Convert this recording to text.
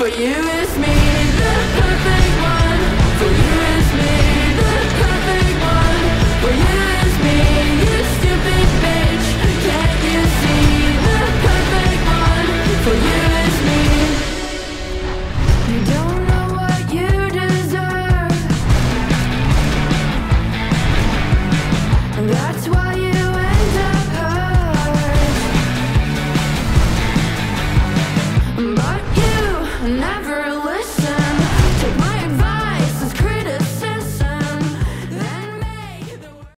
for you is me.